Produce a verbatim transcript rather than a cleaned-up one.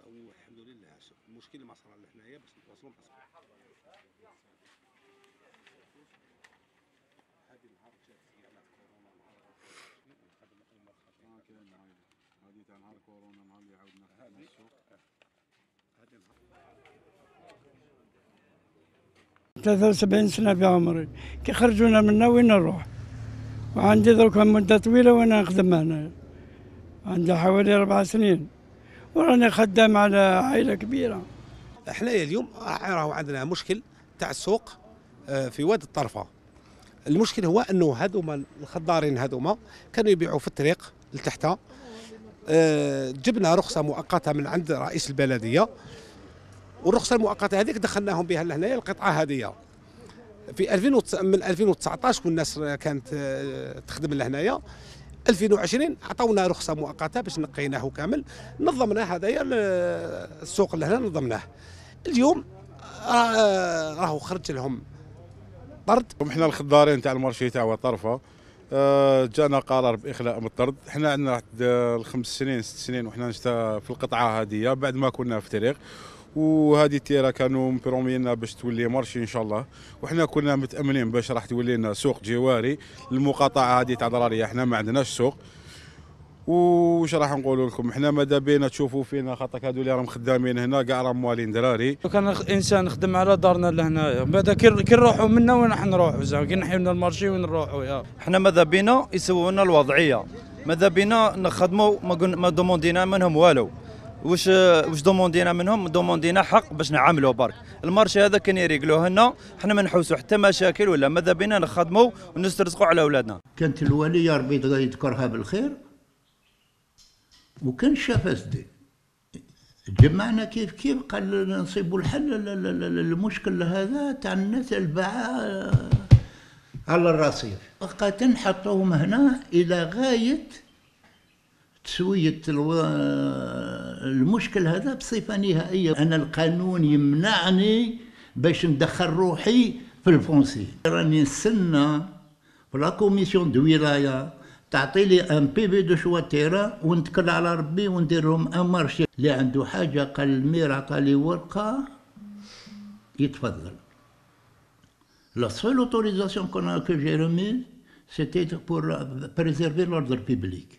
والحمد لله. المشكل اللي ما صرا لنا حنايا باش نتواصلوا مع الصحاب. هذه النهار جات على كورونا نهار خدمه المرخص. هذه تاع نهار كورونا نهار اللي عاودنا خدمنا السوق. هذه ثلاثة وسبعين سنة في عمري، كي خرجونا منا وين نروح؟ وعندي دركا مدة طويلة وأنا نخدم هنا، عندي حوالي أربع سنين، وراني خدام على عائلة كبيرة. حنايا اليوم راهو عندنا مشكل تاع السوق في واد الطرفة. المشكل هو أنه هذوما الخضارين هذوما كانوا يبيعوا في الطريق لتحتها. جبنا رخصة مؤقتة من عند رئيس البلدية، والرخصه المؤقته هذيك دخلناهم بها لهنايا القطعه هذه في ألفين وتسعة، من ألفين وتسعطاش والناس كانت تخدم لهنايا. ألفين وعشرين عطاونا رخصه مؤقته باش نقيناه كامل، نظمنا هذايا السوق لهنا نظمناه. اليوم راهو خرج لهم طرد. حنا الخضارين تاع المارشي تاع واد الطرفة جانا قرار باخلاء من الطرد. حنا عندنا الخمس سنين ست سنين وحنا نشتا في القطعه هذه بعد ما كنا في الطريق، وهذه تيرا كانوا مبرومينا باش تولي مارشي ان شاء الله، وحنا كنا متاملين باش راح تولي لنا سوق جواري. المقاطعه هذه تاع ضراريه حنا ما عندناش سوق. وش راح نقول لكم، حنا ماذا بينا تشوفوا فينا خاطر هذو اللي راهم خدامين هنا كاع راهم موالين دراري. لو كان انسان خدم على دارنا لهنايا، بعدا كي نروحوا منا وين راح نروحوا؟ زعما كي نحيو من المارشي وين نروحوا؟ حنا ماذا بينا يسووا لنا الوضعيه، ماذا بينا نخدموا ما دوموندينا منهم والو. واش واش دوموندينا منهم؟ دوموندينا حق باش نعاملوه برك. المارشي هذا كان يريقلوه لنا، حنا ما نحوسوا حتى مشاكل ولا، ماذا بينا نخدموا ونسترزقوا على اولادنا. كانت الوالي يا ربي يذكرها بالخير، وكان شافها سدي جمعنا كيف كيف، قال نصيبوا الحل للمشكل هذا تاع الناس الباعه على الرصيف. وقت نحطوهم هنا الى غايه تسوية المشكل هذا بصفة نهائية. أنا القانون يمنعني باش ندخل روحي في الفونسي. راني نستنى لا كوميسيون دو ولاية تعطي لي ان بي في دو شوا تيرا ونتكل على ربي وندير لهم ان مارشي. اللي عنده حاجة قال المير عطالي ورقة يتفضل. لا سول اوتوريزاسيون كو جي رومي سيتي بور بريزيرفي لوردر بيبليك.